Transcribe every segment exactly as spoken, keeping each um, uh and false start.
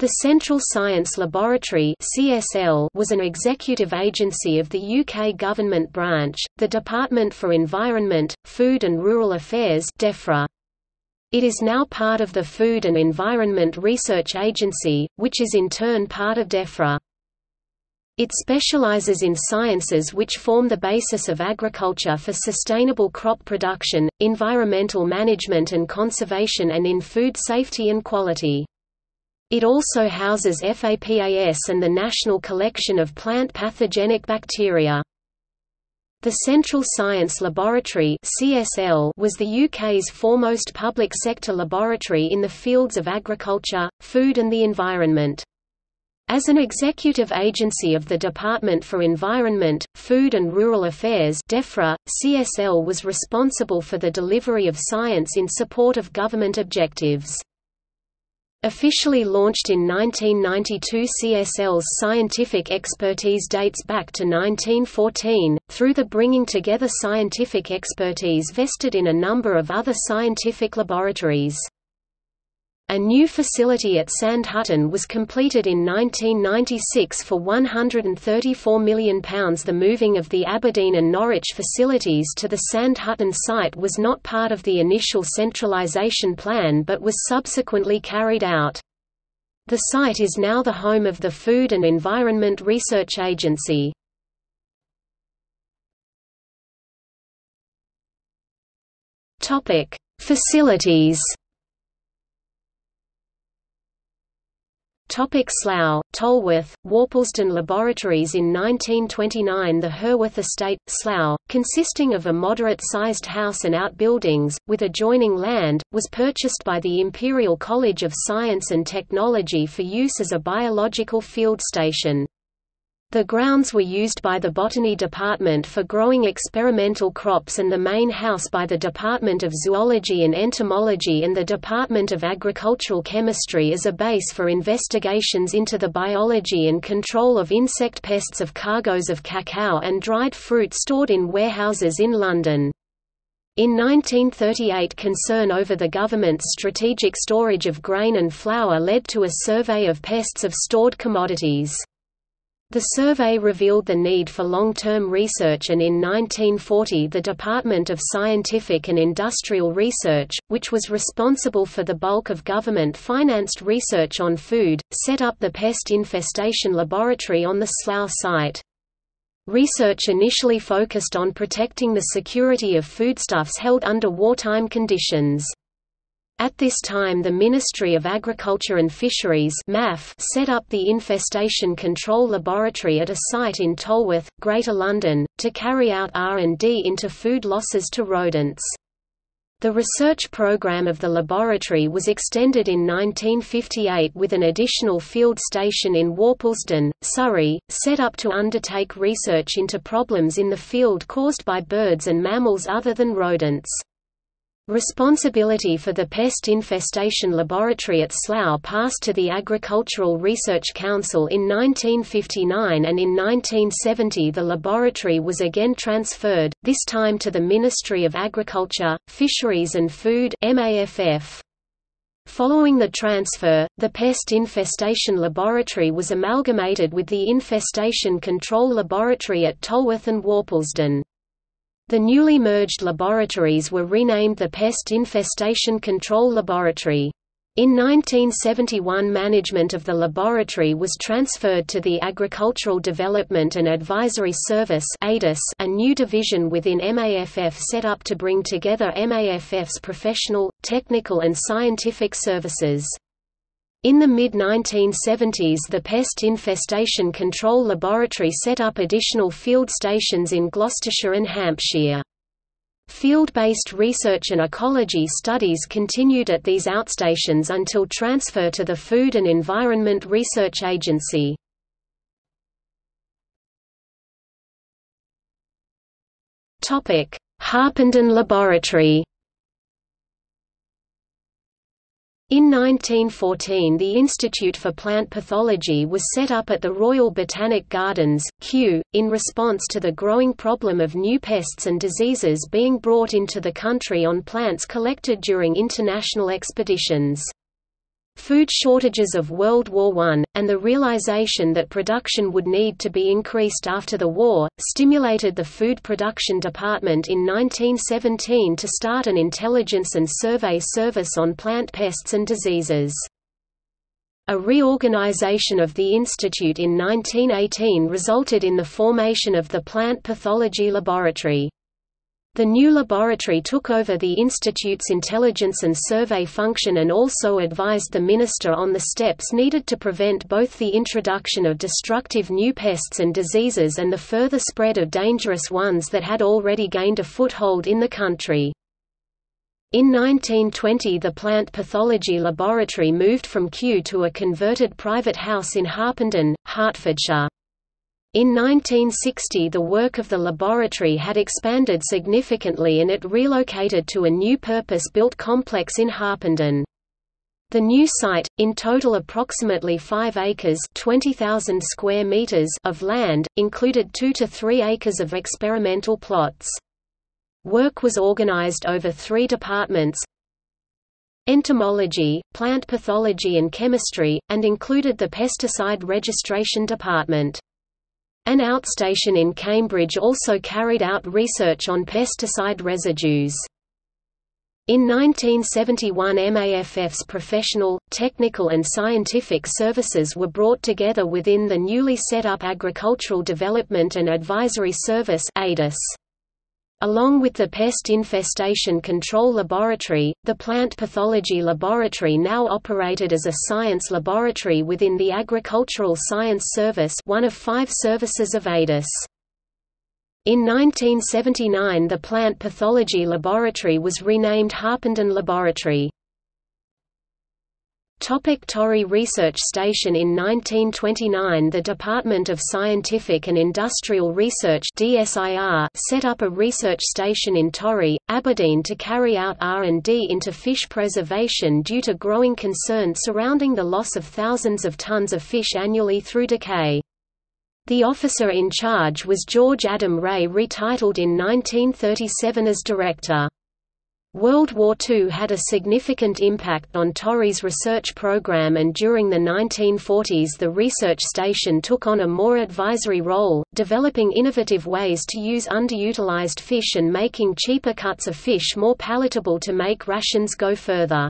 The Central Science Laboratory (C S L) was an executive agency of the U K government branch, the Department for Environment, Food and Rural Affairs (DEFRA). It is now part of the Food and Environment Research Agency, which is in turn part of DEFRA. It specialises in sciences which form the basis of agriculture for sustainable crop production, environmental management and conservation, and in food safety and quality. It also houses FAPAS and the National Collection of Plant Pathogenic Bacteria. The Central Science Laboratory (C S L) was the U K's foremost public sector laboratory in the fields of agriculture, food and the environment. As an executive agency of the Department for Environment, Food and Rural Affairs (DEFRA), C S L was responsible for the delivery of science in support of government objectives. Officially launched in nineteen ninety-two, C S L's scientific expertise dates back to nineteen fourteen, through the bringing together scientific expertise vested in a number of other scientific laboratories. A new facility at Sand Hutton was completed in nineteen ninety-six for one hundred thirty-four million pounds. The moving of the Aberdeen and Norwich facilities to the Sand Hutton site was not part of the initial centralisation plan but was subsequently carried out. The site is now the home of the Food and Environment Research Agency. Facilities. Slough, Tolworth, Worplesdon laboratories. In nineteen twenty-nine, the Herworth estate, Slough, consisting of a moderate-sized house and outbuildings, with adjoining land, was purchased by the Imperial College of Science and Technology for use as a biological field station. The grounds were used by the Botany Department for growing experimental crops and the main house by the Department of Zoology and Entomology and the Department of Agricultural Chemistry as a base for investigations into the biology and control of insect pests of cargoes of cacao and dried fruit stored in warehouses in London. In nineteen thirty-eight, concern over the government's strategic storage of grain and flour led to a survey of pests of stored commodities. The survey revealed the need for long-term research, and in nineteen forty the Department of Scientific and Industrial Research, which was responsible for the bulk of government-financed research on food, set up the Pest Infestation Laboratory on the Slough site. Research initially focused on protecting the security of foodstuffs held under wartime conditions. At this time the Ministry of Agriculture and Fisheries (M A F) set up the Infestation Control Laboratory at a site in Tolworth, Greater London, to carry out R and D into food losses to rodents. The research programme of the laboratory was extended in nineteen fifty-eight with an additional field station in Worplesdon, Surrey, set up to undertake research into problems in the field caused by birds and mammals other than rodents. Responsibility for the Pest Infestation Laboratory at Slough passed to the Agricultural Research Council in nineteen fifty-nine, and in nineteen seventy the laboratory was again transferred, this time to the Ministry of Agriculture, Fisheries and Food (M A F F). Following the transfer, the Pest Infestation Laboratory was amalgamated with the Infestation Control Laboratory at Tolworth and Worplesdon. The newly merged laboratories were renamed the Pest Infestation Control Laboratory. In nineteen seventy-one, management of the laboratory was transferred to the Agricultural Development and Advisory Service, a new division within M A F F set up to bring together M A F F's professional, technical and scientific services. In the mid nineteen seventies the Pest Infestation Control Laboratory set up additional field stations in Gloucestershire and Hampshire. Field-based research and ecology studies continued at these outstations until transfer to the Food and Environment Research Agency. Harpenden Laboratory. In nineteen fourteen the Institute for Plant Pathology was set up at the Royal Botanic Gardens, Kew, in response to the growing problem of new pests and diseases being brought into the country on plants collected during international expeditions. Food shortages of World War One, and the realization that production would need to be increased after the war, stimulated the Food Production Department in nineteen seventeen to start an intelligence and survey service on plant pests and diseases. A reorganization of the institute in nineteen eighteen resulted in the formation of the Plant Pathology Laboratory. The new laboratory took over the Institute's intelligence and survey function and also advised the Minister on the steps needed to prevent both the introduction of destructive new pests and diseases and the further spread of dangerous ones that had already gained a foothold in the country. In nineteen twenty, the Plant Pathology Laboratory moved from Kew to a converted private house in Harpenden, Hertfordshire. In nineteen sixty, the work of the laboratory had expanded significantly and it relocated to a new purpose-built complex in Harpenden. The new site, in total approximately five acres (twenty thousand square meters) of land, included two to three acres of experimental plots. Work was organized over three departments: entomology, plant pathology and chemistry, and included the pesticide registration department. An outstation in Cambridge also carried out research on pesticide residues. In nineteen seventy-one, M A F F's professional, technical and scientific services were brought together within the newly set up Agricultural Development and Advisory Service (A D I S). Along with the Pest Infestation Control Laboratory, the Plant Pathology Laboratory now operated as a science laboratory within the Agricultural Science Service, one of five services of A D I S. In nineteen seventy-nine, the Plant Pathology Laboratory was renamed Harpenden Laboratory. Torry Research Station. In nineteen twenty-nine, the Department of Scientific and Industrial Research (D S I R) set up a research station in Torry, Aberdeen to carry out R and D into fish preservation due to growing concern surrounding the loss of thousands of tons of fish annually through decay. The officer in charge was George Adam Ray, retitled in nineteen thirty-seven as director. World War Two had a significant impact on Torry's research program, and during the nineteen forties the research station took on a more advisory role, developing innovative ways to use underutilized fish and making cheaper cuts of fish more palatable to make rations go further.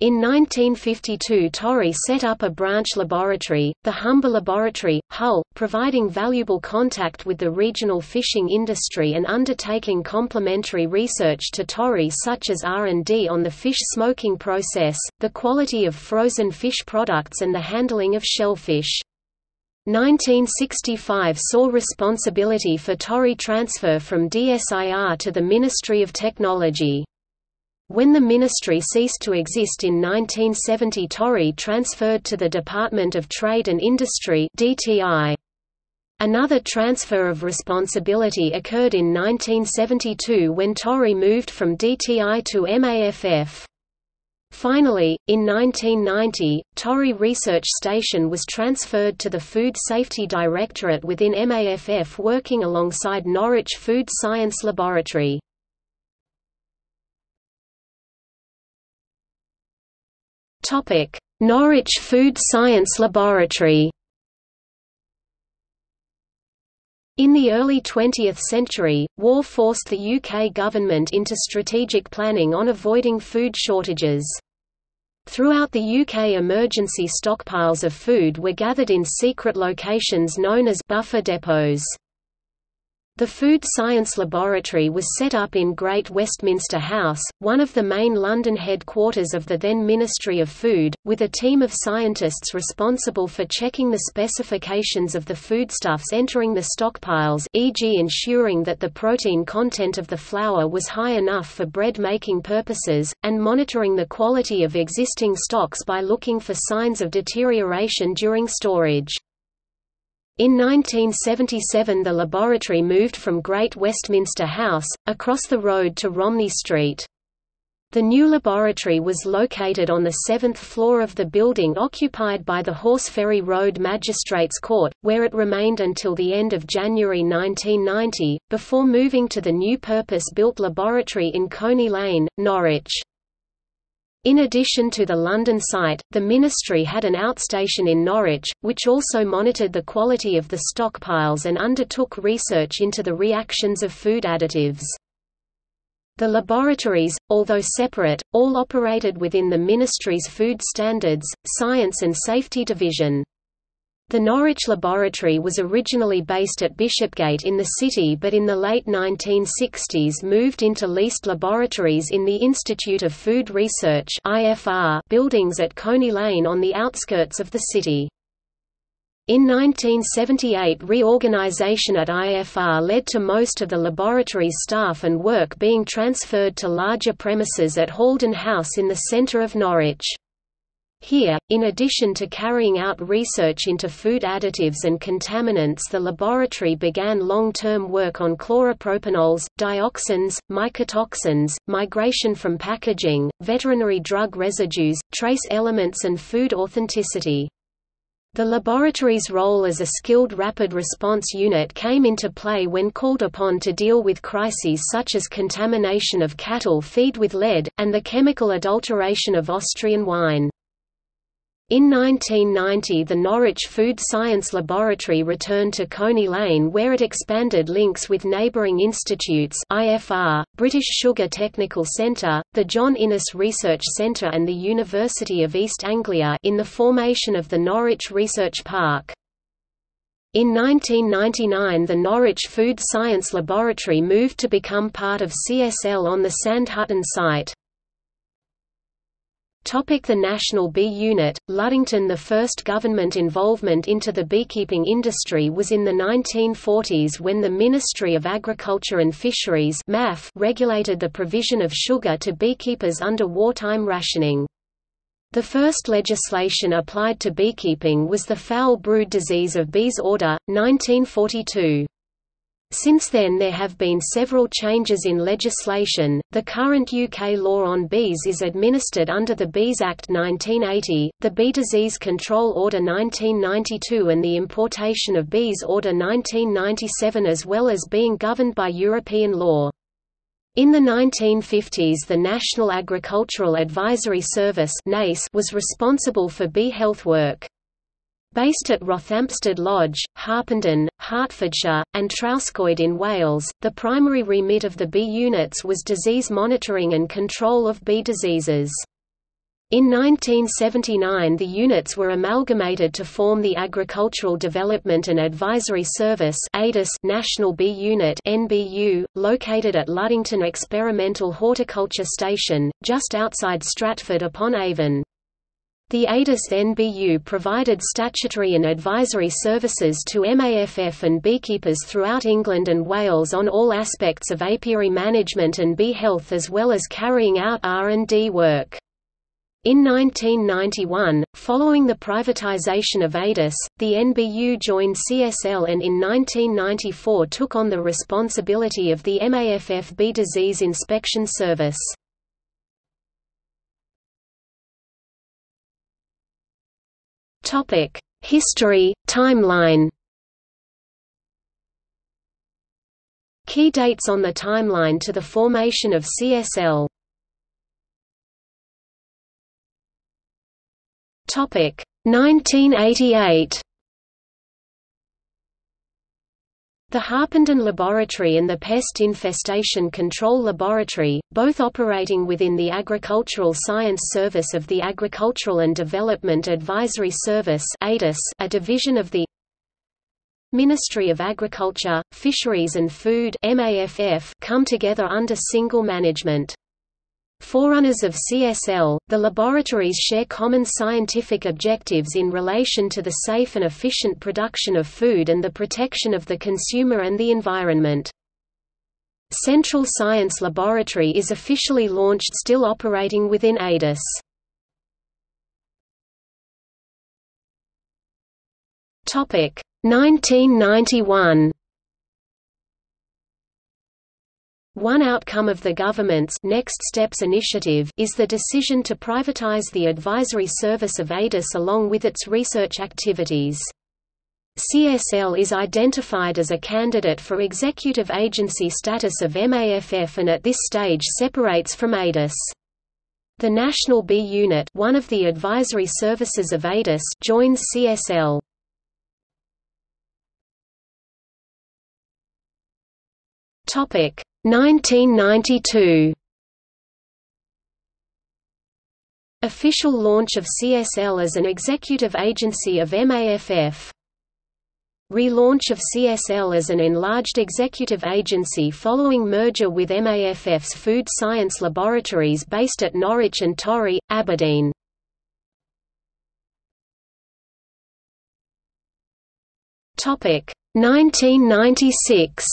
In nineteen fifty-two, Torry set up a branch laboratory, the Humber Laboratory, Hull, providing valuable contact with the regional fishing industry and undertaking complementary research to Torry, such as R and D on the fish smoking process, the quality of frozen fish products and the handling of shellfish. nineteen sixty-five saw responsibility for Torry transfer from D S I R to the Ministry of Technology. When the ministry ceased to exist in nineteen seventy, Torry transferred to the Department of Trade and Industry (D T I). Another transfer of responsibility occurred in nineteen seventy-two when Torry moved from D T I to M A F F. Finally, in nineteen ninety, Torry Research Station was transferred to the Food Safety Directorate within M A F F, working alongside Norwich Food Science Laboratory. Norwich Food Science Laboratory. In the early twentieth century, war forced the U K government into strategic planning on avoiding food shortages. Throughout the U K, emergency stockpiles of food were gathered in secret locations known as buffer depots. The Food Science Laboratory was set up in Great Westminster House, one of the main London headquarters of the then Ministry of Food, with a team of scientists responsible for checking the specifications of the foodstuffs entering the stockpiles, for example ensuring that the protein content of the flour was high enough for bread-making purposes, and monitoring the quality of existing stocks by looking for signs of deterioration during storage. In nineteen seventy-seven, the laboratory moved from Great Westminster House, across the road to Romney Street. The new laboratory was located on the seventh floor of the building occupied by the Horseferry Road Magistrates' Court, where it remained until the end of January nineteen ninety, before moving to the new purpose-built laboratory in Coney Lane, Norwich. In addition to the London site, the ministry had an outstation in Norwich, which also monitored the quality of the stockpiles and undertook research into the reactions of food additives. The laboratories, although separate, all operated within the ministry's Food Standards, Science and Safety Division. The Norwich Laboratory was originally based at Bishopgate in the city, but in the late nineteen sixties moved into leased laboratories in the Institute of Food Research (I F R) buildings at Coney Lane on the outskirts of the city. In nineteen seventy-eight, reorganisation at I F R led to most of the laboratory's staff and work being transferred to larger premises at Holden House in the centre of Norwich. Here, in addition to carrying out research into food additives and contaminants, the laboratory began long-term work on chloropropanol, dioxins, mycotoxins, migration from packaging, veterinary drug residues, trace elements and food authenticity. The laboratory's role as a skilled rapid response unit came into play when called upon to deal with crises such as contamination of cattle feed with lead, and the chemical adulteration of Austrian wine. In nineteen ninety, the Norwich Food Science Laboratory returned to Coney Lane, where it expanded links with neighbouring institutes I F R, British Sugar Technical Centre, the John Innes Research Centre and the University of East Anglia in the formation of the Norwich Research Park. In nineteen ninety-nine, the Norwich Food Science Laboratory moved to become part of C S L on the Sand Hutton site. The National Bee Unit, Luddington. The first government involvement into the beekeeping industry was in the nineteen forties, when the Ministry of Agriculture and Fisheries (M A F) regulated the provision of sugar to beekeepers under wartime rationing. The first legislation applied to beekeeping was the Foul Brood Disease of Bees Order, nineteen forty-two. Since then there have been several changes in legislation. The current U K law on bees is administered under the Bees Act nineteen eighty, the Bee Disease Control Order nineteen ninety-two and the Importation of Bees Order nineteen ninety-seven, as well as being governed by European law. In the nineteen fifties, the National Agricultural Advisory Service was responsible for bee health work. Based at Rothamsted Lodge, Harpenden, Hertfordshire, and Trowscoid in Wales, the primary remit of the bee units was disease monitoring and control of bee diseases. In nineteen seventy-nine, the units were amalgamated to form the Agricultural Development and Advisory Service National Bee Unit (N B U), located at Luddington Experimental Horticulture Station, just outside Stratford-upon-Avon. The A D I S N B U provided statutory and advisory services to M A F F and beekeepers throughout England and Wales on all aspects of apiary management and bee health, as well as carrying out R and D work. In nineteen ninety-one, following the privatisation of A D I S, the N B U joined C S L and in nineteen ninety-four took on the responsibility of the M A F F Bee Disease Inspection Service. History, timeline. Key dates on the timeline to the formation of C S L. nineteen eighty-eight. The Harpenden Laboratory and the Pest Infestation Control Laboratory, both operating within the Agricultural Science Service of the Agricultural and Development Advisory Service (A D I S), a division of the Ministry of Agriculture, Fisheries and Food (M A F F), come together under single management. Forerunners of C S L, the laboratories share common scientific objectives in relation to the safe and efficient production of food and the protection of the consumer and the environment. Central Science Laboratory is officially launched, still operating within A D I S. nineteen ninety-one. One outcome of the government's Next Steps initiative is the decision to privatise the advisory service of A D I S along with its research activities. C S L is identified as a candidate for executive agency status of M A F F and at this stage separates from A D I S. The National Bee Unit, one of the advisory services of A D I S, joins C S L. Topic nineteen ninety-two. Official launch of C S L as an executive agency of M A F F. Relaunch of C S L as an enlarged executive agency following merger with M A F F's Food Science Laboratories based at Norwich and Torry, Aberdeen. Topic nineteen ninety-six.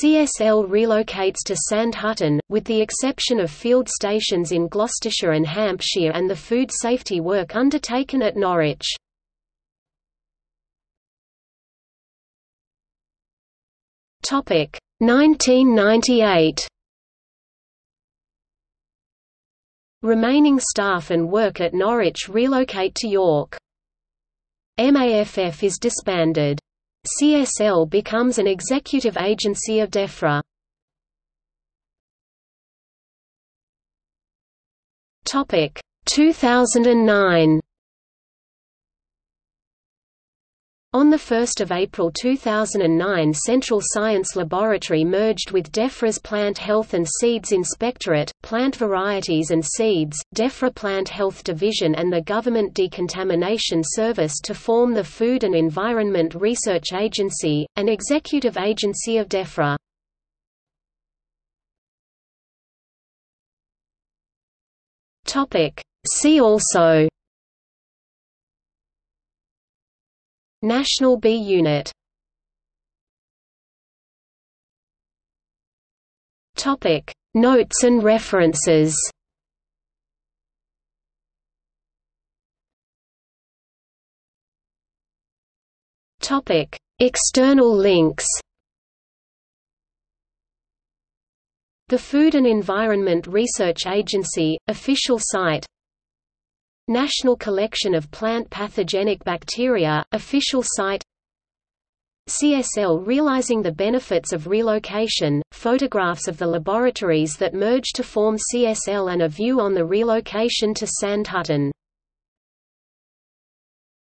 C S L relocates to Sand Hutton, with the exception of field stations in Gloucestershire and Hampshire and the food safety work undertaken at Norwich. nineteen ninety-eight. Remaining staff and work at Norwich relocate to York. M A F F is disbanded. C S L becomes an executive agency of DEFRA. Topic two thousand nine. On the first of April two thousand nine, Central Science Laboratory merged with DEFRA's Plant Health and Seeds Inspectorate, Plant Varieties and Seeds, DEFRA Plant Health Division and the Government Decontamination Service to form the Food and Environment Research Agency, an executive agency of DEFRA. Topic: See also National Bee Unit. Topic: Notes and references. Topic: External links. The Food and Environment Research Agency official site. National Collection of Plant Pathogenic Bacteria, official site. C S L realizing the benefits of relocation, photographs of the laboratories that merged to form C S L and a view on the relocation to Sand Hutton.